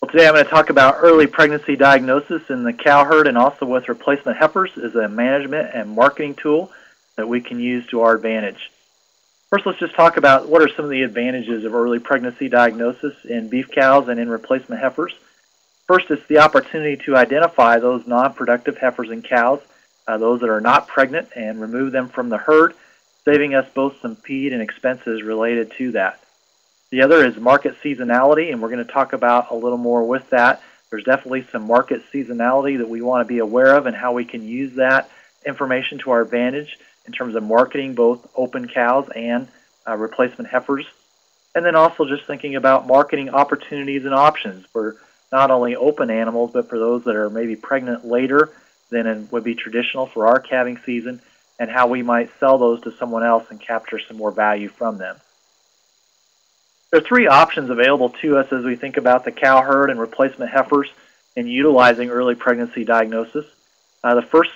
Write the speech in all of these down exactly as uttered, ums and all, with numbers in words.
Well, today I'm going to talk about early pregnancy diagnosis in the cow herd and also with replacement heifers as a management and marketing tool that we can use to our advantage. First, let's just talk about what are some of the advantages of early pregnancy diagnosis in beef cows and in replacement heifers. First, it's the opportunity to identify those non-productive heifers and cows, uh, those that are not pregnant, and remove them from the herd, saving us both some feed and expenses related to that. The other is market seasonality, and we're going to talk about a little more with that. There's definitely some market seasonality that we want to be aware of and how we can use that information to our advantage in terms of marketing both open cows and uh, replacement heifers. And then also just thinking about marketing opportunities and options for not only open animals, but for those that are maybe pregnant later than it would be traditional for our calving season, and how we might sell those to someone else and capture some more value from them. There are three options available to us as we think about the cow herd and replacement heifers and utilizing early pregnancy diagnosis. Uh, the first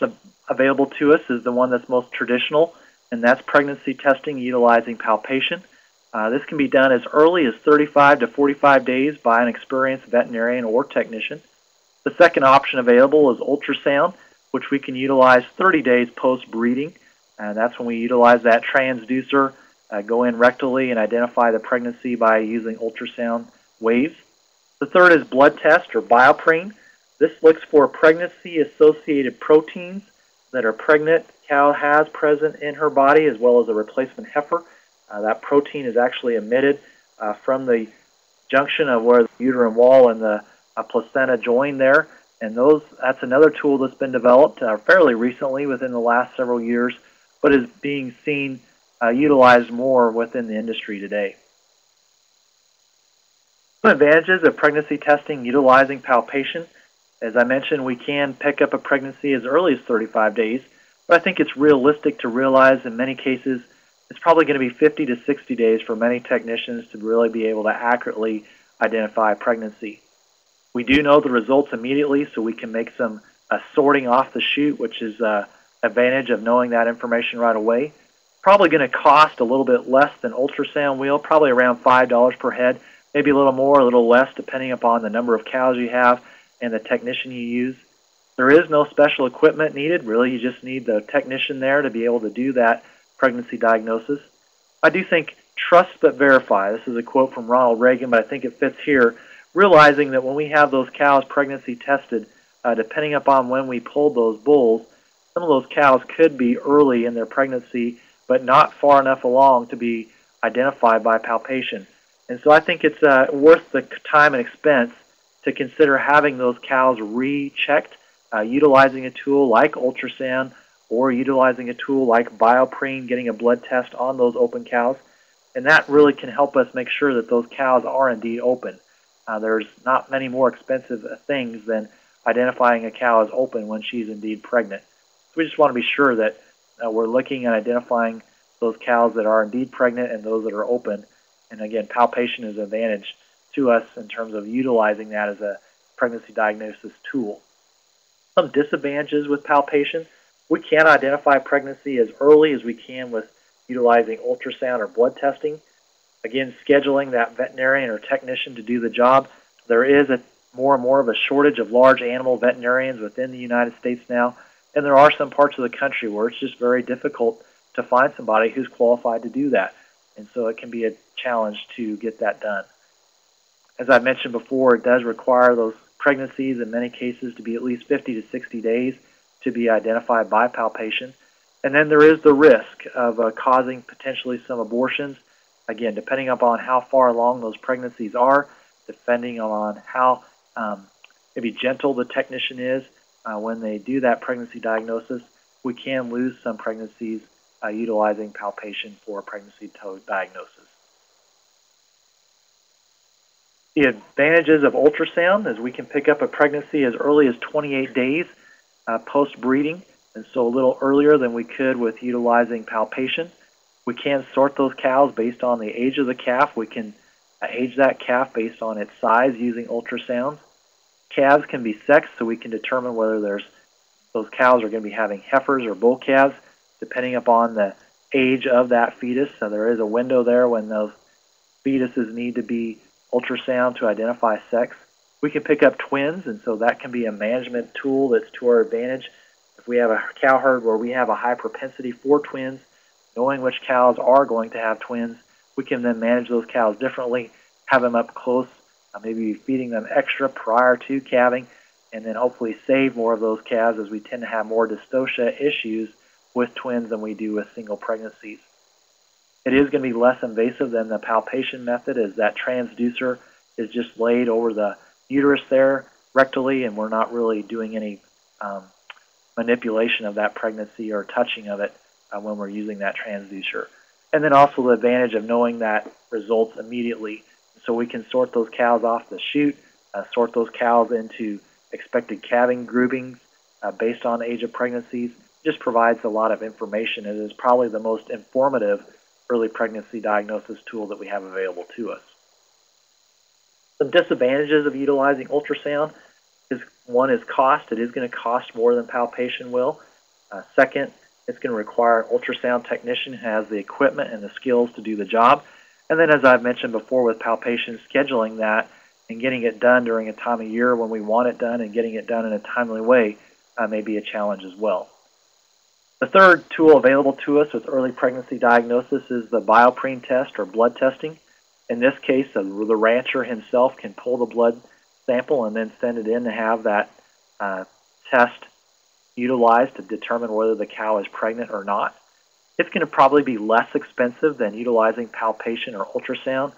available to us is the one that's most traditional, and that's pregnancy testing utilizing palpation. Uh, this can be done as early as thirty-five to forty-five days by an experienced veterinarian or technician. The second option available is ultrasound, which we can utilize thirty days post-breeding, and that's when we utilize that transducer. Uh, go in rectally and identify the pregnancy by using ultrasound waves. The third is blood test or BioPRYN. This looks for pregnancy-associated proteins that a pregnant cow has present in her body as well as a replacement heifer. Uh, that protein is actually emitted uh, from the junction of where the uterine wall and the uh, placenta join there. And those that's another tool that's been developed uh, fairly recently within the last several years, but is being seen Uh, utilized more within the industry today. Some advantages of pregnancy testing utilizing palpation. As I mentioned, we can pick up a pregnancy as early as thirty-five days, but I think it's realistic to realize in many cases it's probably going to be fifty to sixty days for many technicians to really be able to accurately identify pregnancy. We do know the results immediately, so we can make some uh, sorting off the chute, which is uh, advantage of knowing that information right away. Probably going to cost a little bit less than ultrasound wheel, probably around five dollars per head, maybe a little more, a little less, depending upon the number of cows you have and the technician you use. There is no special equipment needed. Really, you just need the technician there to be able to do that pregnancy diagnosis. I do think trust but verify. This is a quote from Ronald Reagan, but I think it fits here, realizing that when we have those cows pregnancy tested, uh, depending upon when we pulled those bulls, some of those cows could be early in their pregnancy but not far enough along to be identified by palpation. And so I think it's uh, worth the time and expense to consider having those cows rechecked, uh, utilizing a tool like ultrasound or utilizing a tool like BioPRYN, getting a blood test on those open cows. And that really can help us make sure that those cows are indeed open. Uh, there's not many more expensive things than identifying a cow as open when she's indeed pregnant. So we just want to be sure that Uh, we're looking at identifying those cows that are indeed pregnant and those that are open. And again, palpation is an advantage to us in terms of utilizing that as a pregnancy diagnosis tool. Some disadvantages with palpation. We can't identify pregnancy as early as we can with utilizing ultrasound or blood testing. Again, scheduling that veterinarian or technician to do the job. There is a, more and more of a shortage of large animal veterinarians within the United States now. And there are some parts of the country where it's just very difficult to find somebody who's qualified to do that. And so it can be a challenge to get that done. As I mentioned before, it does require those pregnancies in many cases to be at least fifty to sixty days to be identified by palpation. And then there is the risk of uh, causing potentially some abortions. Again, depending upon how far along those pregnancies are, depending on how um, maybe gentle the technician is, Uh, when they do that pregnancy diagnosis, we can lose some pregnancies uh, utilizing palpation for pregnancy diagnosis. The advantages of ultrasound is we can pick up a pregnancy as early as twenty-eight days uh, post-breeding, and so a little earlier than we could with utilizing palpation. We can sort those cows based on the age of the calf. We can uh, age that calf based on its size using ultrasound. Calves can be sexed, so we can determine whether there's those cows are going to be having heifers or bull calves, depending upon the age of that fetus. So there is a window there when those fetuses need to be ultrasound to identify sex. We can pick up twins, and so that can be a management tool that's to our advantage. If we have a cow herd where we have a high propensity for twins, knowing which cows are going to have twins, we can then manage those cows differently, have them up close, maybe feeding them extra prior to calving, and then hopefully save more of those calves, as we tend to have more dystocia issues with twins than we do with single pregnancies. It is going to be less invasive than the palpation method, as that transducer is just laid over the uterus there rectally, and we're not really doing any um, manipulation of that pregnancy or touching of it uh, when we're using that transducer. And then also the advantage of knowing that results immediately. So we can sort those cows off the chute, uh, sort those cows into expected calving groupings uh, based on age of pregnancies. It just provides a lot of information. It is probably the most informative early pregnancy diagnosis tool that we have available to us. Some disadvantages of utilizing ultrasound is, one is cost. It is going to cost more than palpation will. Uh, second, it's going to require an ultrasound technician who has the equipment and the skills to do the job. And then, as I've mentioned before, with palpation, scheduling that and getting it done during a time of year when we want it done and getting it done in a timely way uh, may be a challenge as well. The third tool available to us with early pregnancy diagnosis is the BioPRYN test, or blood testing. In this case, the rancher himself can pull the blood sample and then send it in to have that uh, test utilized to determine whether the cow is pregnant or not. It's going to probably be less expensive than utilizing palpation or ultrasound.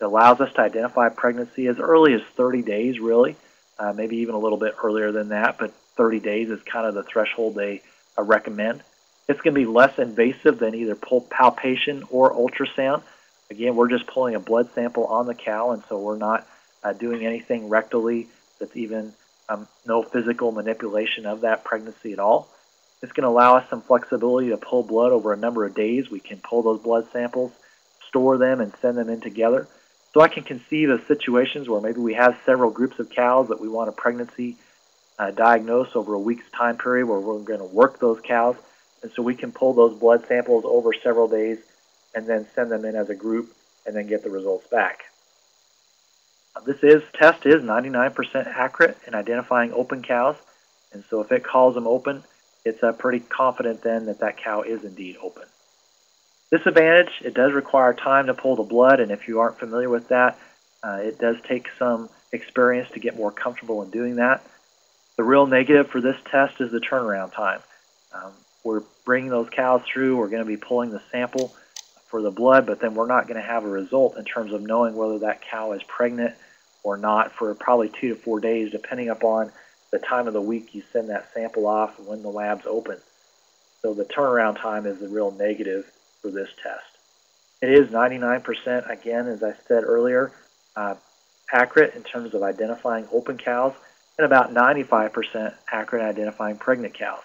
It allows us to identify pregnancy as early as thirty days, really, uh, maybe even a little bit earlier than that, but thirty days is kind of the threshold they uh, recommend. It's going to be less invasive than either palpation or ultrasound. Again, we're just pulling a blood sample on the cow, and so we're not uh, doing anything rectally that's even um, no physical manipulation of that pregnancy at all. It's going to allow us some flexibility to pull blood over a number of days. We can pull those blood samples, store them, and send them in together. So I can conceive of situations where maybe we have several groups of cows that we want a pregnancy uh, diagnosed over a week's time period, where we're going to work those cows. And so we can pull those blood samples over several days and then send them in as a group and then get the results back. This is, test is ninety-nine percent accurate in identifying open cows. And so if it calls them open, it's uh, pretty confident then that that cow is indeed open. Disadvantage, it does require time to pull the blood, and if you aren't familiar with that, uh, it does take some experience to get more comfortable in doing that. The real negative for this test is the turnaround time. Um, we're bringing those cows through, we're going to be pulling the sample for the blood, but then we're not going to have a result in terms of knowing whether that cow is pregnant or not for probably two to four days, depending upon the time of the week you send that sample off and when the lab's open. So the turnaround time is the real negative for this test. It is ninety-nine percent, again, as I said earlier, uh, accurate in terms of identifying open cows, and about ninety-five percent accurate in identifying pregnant cows.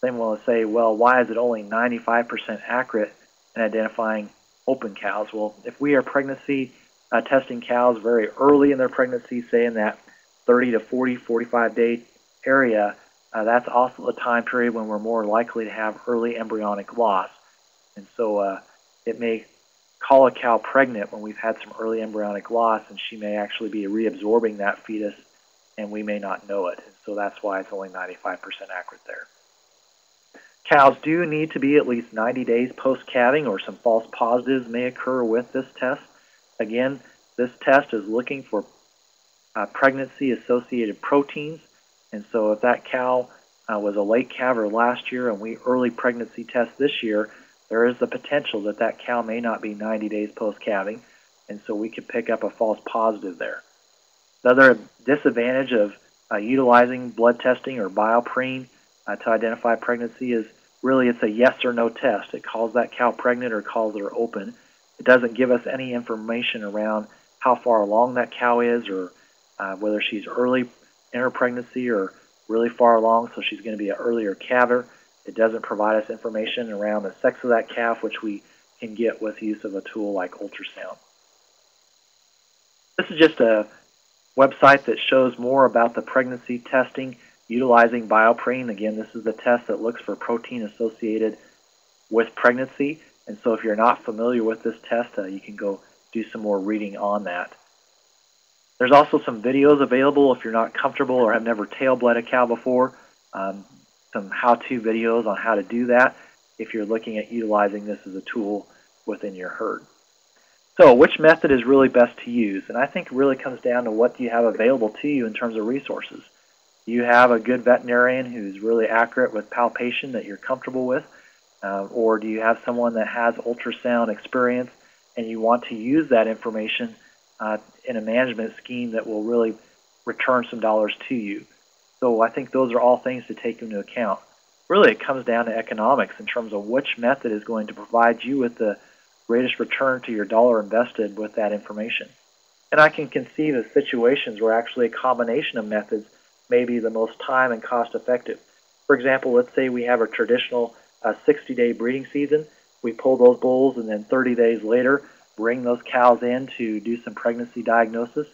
Some will say, well, why is it only ninety-five percent accurate in identifying open cows? Well, if we are pregnancy uh, testing cows very early in their pregnancy, say in that thirty to forty, forty-five day area, uh, that's also the time period when we're more likely to have early embryonic loss. And so uh, it may call a cow pregnant when we've had some early embryonic loss, and she may actually be reabsorbing that fetus, and we may not know it. And so that's why it's only ninety-five percent accurate there. Cows do need to be at least ninety days post-calving, or some false positives may occur with this test. Again, this test is looking for Uh, pregnancy-associated proteins, and so if that cow uh, was a late calver last year and we early pregnancy test this year, there is the potential that that cow may not be ninety days post-calving, and so we could pick up a false positive there. Another disadvantage of uh, utilizing blood testing or BioPRYN uh, to identify pregnancy is really it's a yes or no test. It calls that cow pregnant or calls her open. It doesn't give us any information around how far along that cow is, or Uh, whether she's early in her pregnancy or really far along, so she's going to be an earlier calver. It doesn't provide us information around the sex of that calf, which we can get with use of a tool like ultrasound. This is just a website that shows more about the pregnancy testing utilizing BioPRYN. Again, this is the test that looks for protein associated with pregnancy. And so if you're not familiar with this test, uh, you can go do some more reading on that. There's also some videos available if you're not comfortable or have never tail bled a cow before, um, some how-to videos on how to do that if you're looking at utilizing this as a tool within your herd. So which method is really best to use? And I think it really comes down to what do you have available to you in terms of resources. Do you have a good veterinarian who's really accurate with palpation that you're comfortable with? Uh, or do you have someone that has ultrasound experience and you want to use that information uh, in a management scheme that will really return some dollars to you? So I think those are all things to take into account. Really, it comes down to economics in terms of which method is going to provide you with the greatest return to your dollar invested with that information. And I can conceive of situations where actually a combination of methods may be the most time and cost effective. For example, let's say we have a traditional sixty-day breeding season. We pull those bulls and then thirty days later bring those cows in to do some pregnancy diagnosis.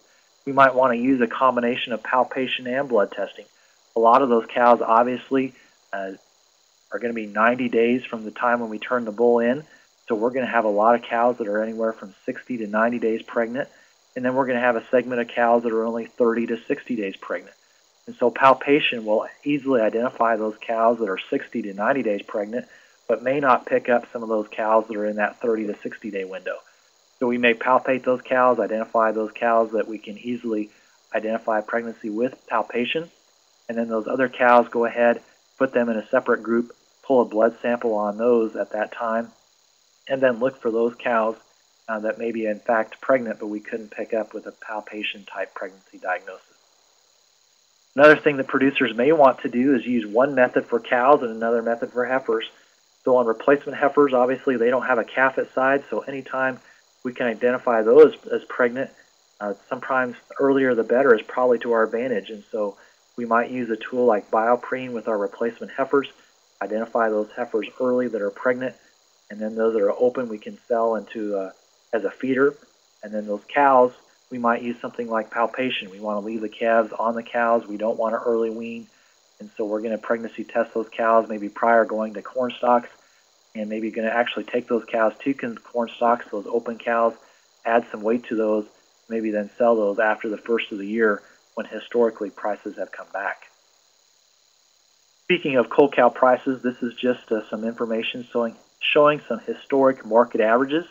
We might want to use a combination of palpation and blood testing. A lot of those cows obviously uh, are going to be ninety days from the time when we turn the bull in. So we're going to have a lot of cows that are anywhere from sixty to ninety days pregnant. And then we're going to have a segment of cows that are only thirty to sixty days pregnant. And so palpation will easily identify those cows that are sixty to ninety days pregnant, but may not pick up some of those cows that are in that thirty to sixty day window. So we may palpate those cows, identify those cows that we can easily identify pregnancy with palpation. And then those other cows, go ahead, put them in a separate group, pull a blood sample on those at that time, and then look for those cows uh, that may be in fact pregnant, but we couldn't pick up with a palpation type pregnancy diagnosis. Another thing that producers may want to do is use one method for cows and another method for heifers. So on replacement heifers, obviously they don't have a calf at side, so anytime we can identify those as pregnant, uh, sometimes earlier the better is probably to our advantage. And so we might use a tool like BioPRYN with our replacement heifers, identify those heifers early that are pregnant, and then those that are open we can sell into a, as a feeder. And then those cows, we might use something like palpation. We want to leave the calves on the cows. We don't want to early wean. And so we're going to pregnancy test those cows, maybe prior going to corn stalks, and maybe going to actually take those cows to corn stalks, those open cows, add some weight to those, maybe then sell those after the first of the year when historically prices have come back. Speaking of cold cow prices, this is just uh, some information showing, showing some historic market averages.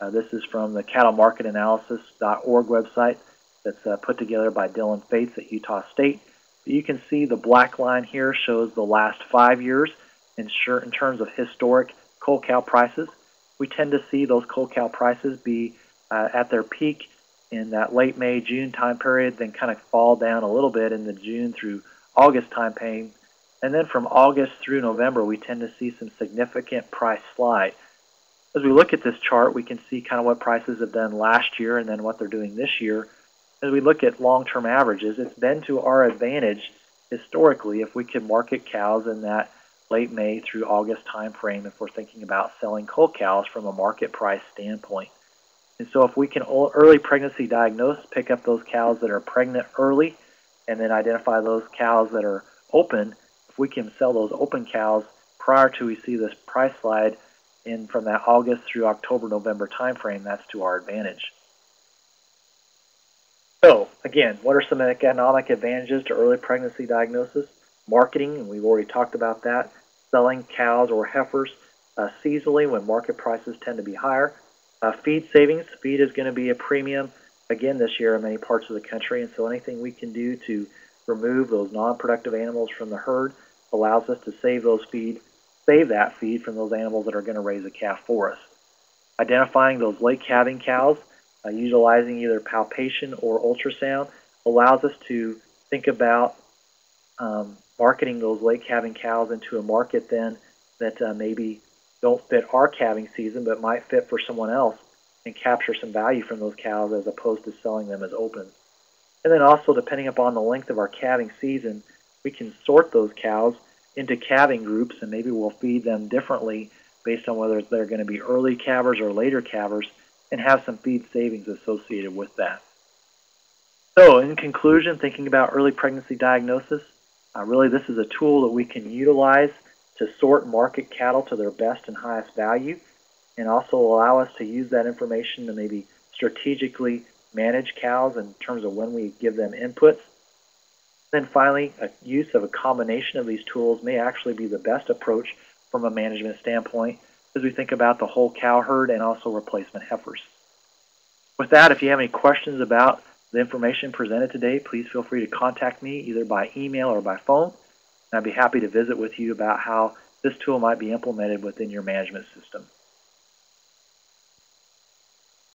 Uh, this is from the cattle market analysis dot org website that's uh, put together by Dylan Fates at Utah State. But you can see the black line here shows the last five years in, in terms of historic cold cow prices. We tend to see those cold cow prices be uh, at their peak in that late May, June time period, then kind of fall down a little bit in the June through August time frame. And then from August through November, we tend to see some significant price slide. As we look at this chart, we can see kind of what prices have done last year and then what they're doing this year. As we look at long-term averages, it's been to our advantage historically if we can market cows in that late May through August time frame if we're thinking about selling cold cows from a market price standpoint. And so if we can early pregnancy diagnose, pick up those cows that are pregnant early, and then identify those cows that are open, if we can sell those open cows prior to we see this price slide, and from that August through October, November timeframe, that's to our advantage. So, again, what are some economic advantages to early pregnancy diagnosis? Marketing, and we've already talked about that. Selling cows or heifers uh, seasonally when market prices tend to be higher. Uh, feed savings. Feed is going to be a premium, again, this year in many parts of the country. And so anything we can do to remove those non-productive animals from the herd allows us to save those feed. Save that feed from those animals that are going to raise a calf for us. Identifying those late calving cows, uh, utilizing either palpation or ultrasound, allows us to think about um, marketing those late calving cows into a market then that uh, maybe don't fit our calving season but might fit for someone else and capture some value from those cows as opposed to selling them as open. And then also, depending upon the length of our calving season, we can sort those cows into calving groups, and maybe we'll feed them differently based on whether they're going to be early calvers or later calvers, and have some feed savings associated with that. So in conclusion, thinking about early pregnancy diagnosis, uh, really this is a tool that we can utilize to sort market cattle to their best and highest value, and also allow us to use that information to maybe strategically manage cows in terms of when we give them inputs. Then finally, a use of a combination of these tools may actually be the best approach from a management standpoint as we think about the whole cow herd and also replacement heifers. With that, if you have any questions about the information presented today, please feel free to contact me either by email or by phone, and I'd be happy to visit with you about how this tool might be implemented within your management system.